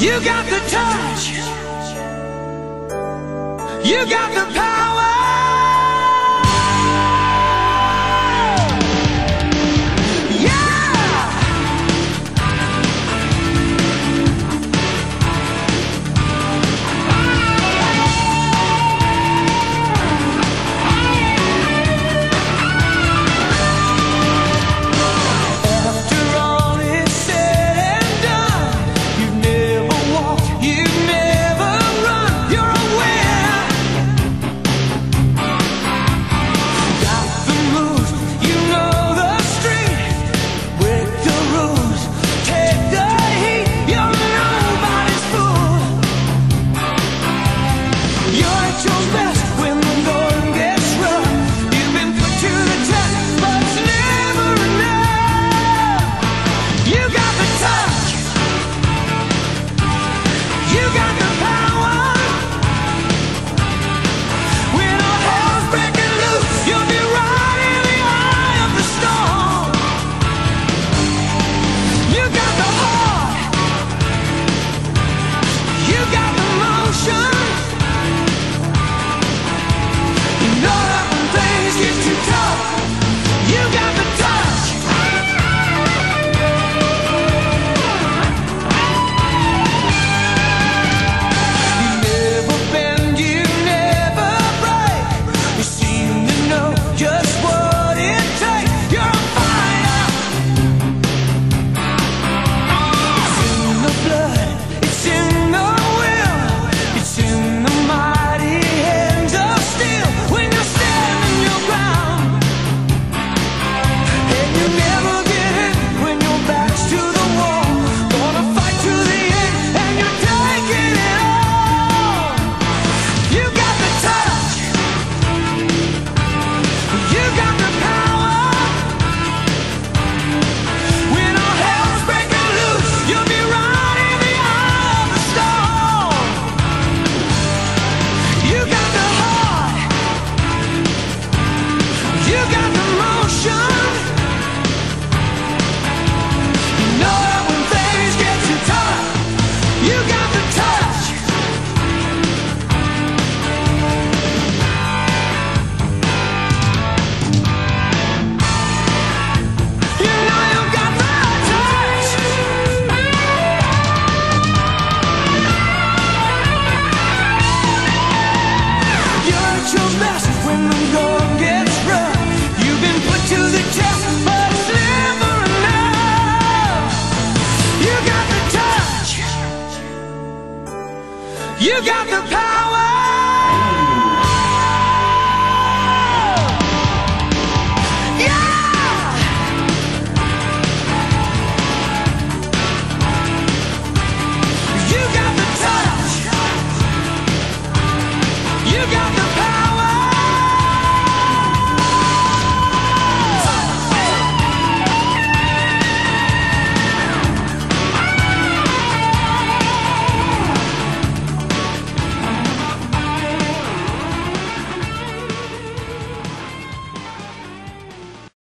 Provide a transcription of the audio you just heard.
You got the touch. You got the power. You got the power.